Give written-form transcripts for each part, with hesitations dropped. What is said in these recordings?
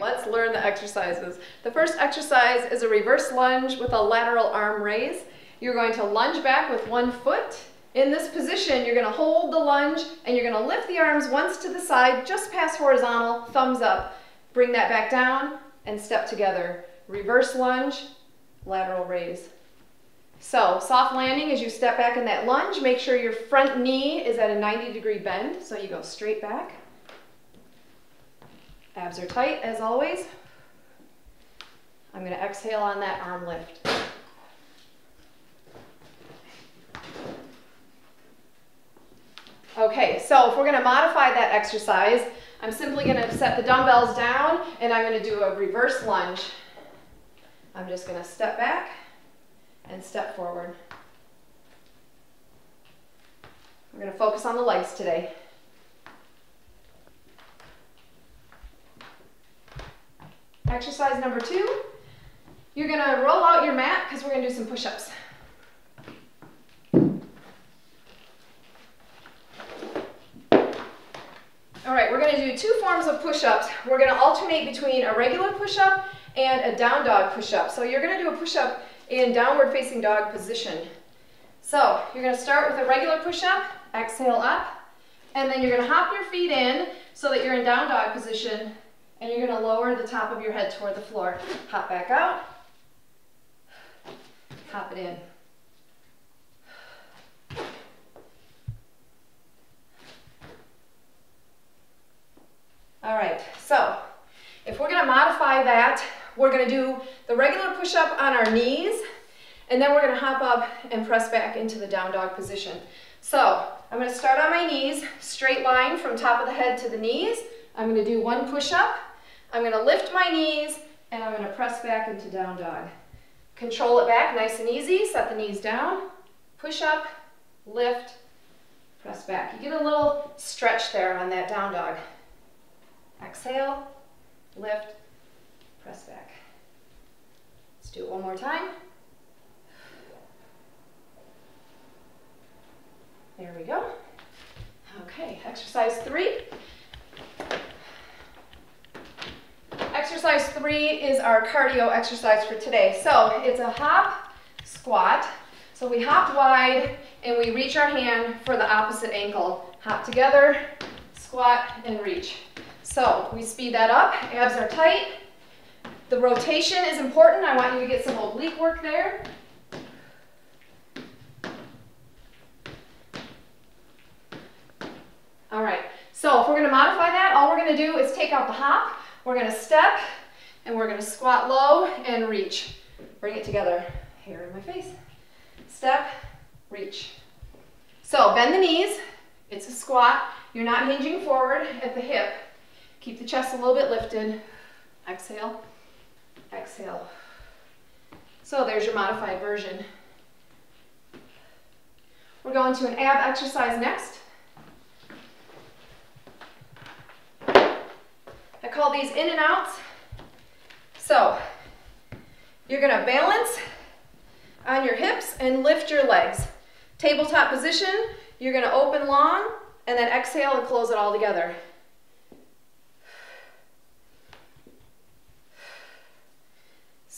let's learn the exercises. The first exercise is a reverse lunge with a lateral arm raise. You're going to lunge back with one foot. In this position, you're going to hold the lunge and you're going to lift the arms once to the side, just past horizontal, thumbs up. Bring that back down and step together. Reverse lunge, lateral raise. So soft landing as you step back in that lunge, make sure your front knee is at a 90-degree bend, so you go straight back. Abs are tight as always. I'm going to exhale on that arm lift. Okay, so if we're going to modify that exercise, I'm simply going to set the dumbbells down and I'm going to do a reverse lunge. I'm just going to step back and step forward. We're going to focus on the legs today. Exercise number two, you're going to roll out your mat because we're going to do some push-ups. All right, we're going to do two forms of push-ups. We're going to alternate between a regular push-up and a down dog push-up. So you're going to do a push-up in downward facing dog position. So you're going to start with a regular push-up, exhale up, and then you're going to hop your feet in so that you're in down dog position, and you're going to lower the top of your head toward the floor. Hop back out, hop it in. All right, so if we're going to modify that, we're going to do the regular push-up on our knees, and then we're going to hop up and press back into the down dog position. So I'm going to start on my knees, straight line from top of the head to the knees. I'm going to do one push-up. I'm going to lift my knees, and I'm going to press back into down dog. Control it back nice and easy. Set the knees down, push up, lift, press back. You get a little stretch there on that down dog. Exhale, lift, press back. Let's do it one more time. There we go. Okay, exercise three. Exercise three is our cardio exercise for today. So it's a hop squat. So we hop wide and we reach our hand for the opposite ankle. Hop together, squat, and reach. So we speed that up, abs are tight. The rotation is important. I want you to get some oblique work there. All right, so if we're gonna modify that, all we're gonna do is take out the hop, we're gonna step, and we're gonna squat low and reach. Bring it together, hair in my face. Step, reach. So bend the knees, it's a squat. You're not hinging forward at the hip. Keep the chest a little bit lifted. Exhale, exhale. So there's your modified version. We're going to an ab exercise next. I call these in and outs. So you're gonna balance on your hips and lift your legs. Tabletop position, you're gonna open long and then exhale and close it all together.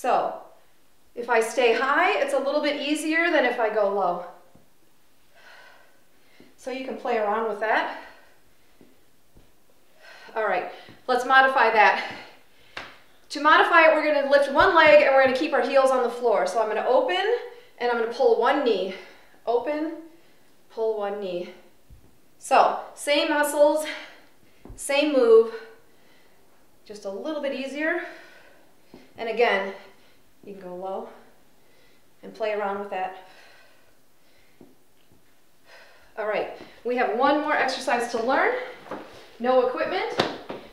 So, if I stay high, it's a little bit easier than if I go low. So you can play around with that. All right, let's modify that. To modify it, we're gonna lift one leg and we're gonna keep our heels on the floor. So I'm gonna open and I'm gonna pull one knee. Open, pull one knee. So, same muscles, same move, just a little bit easier. And again, you can go low and play around with that. All right, we have one more exercise to learn. No equipment,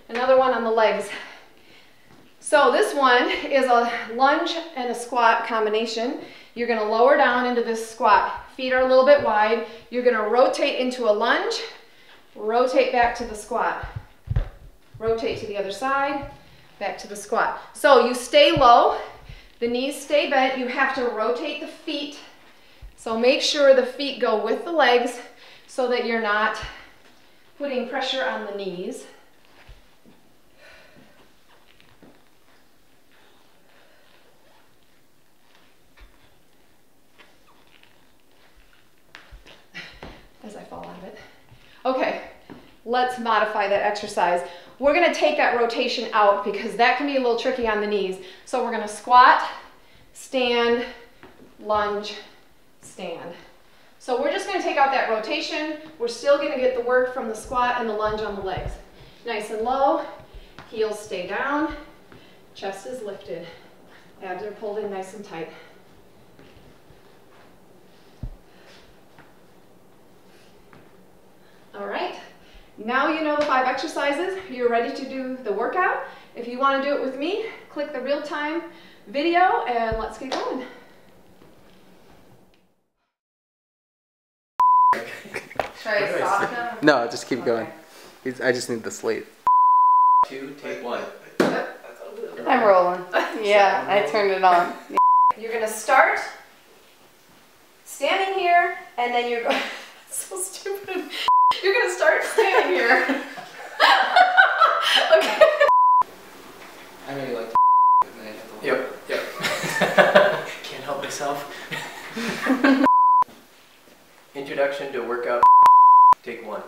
another one on the legs. So this one is a lunge and a squat combination. You're going to lower down into this squat. Feet are a little bit wide. You're going to rotate into a lunge, rotate back to the squat, rotate to the other side, back to the squat. So you stay low, the knees stay bent, you have to rotate the feet. So make sure the feet go with the legs so that you're not putting pressure on the knees. let's modify that exercise. We're gonna take that rotation out because that can be a little tricky on the knees. So we're gonna squat, stand, lunge, stand. So we're just gonna take out that rotation. We're still gonna get the work from the squat and the lunge on the legs. Nice and low, heels stay down, chest is lifted. Abs are pulled in nice and tight. All right, now you know the 5 exercises. You're ready to do the workout. If you want to do it with me, click the real-time video and let's get going. Should I stop now? No, just keep going. I just need the slate. 2, take 1. I'm rolling. Yeah, I turned it on. You're going to start standing here, and then you're going... so stupid. You're going to start standing here. Okay. I really like to and then I yep, yep. Can't help myself. Introduction to workout. Take 1.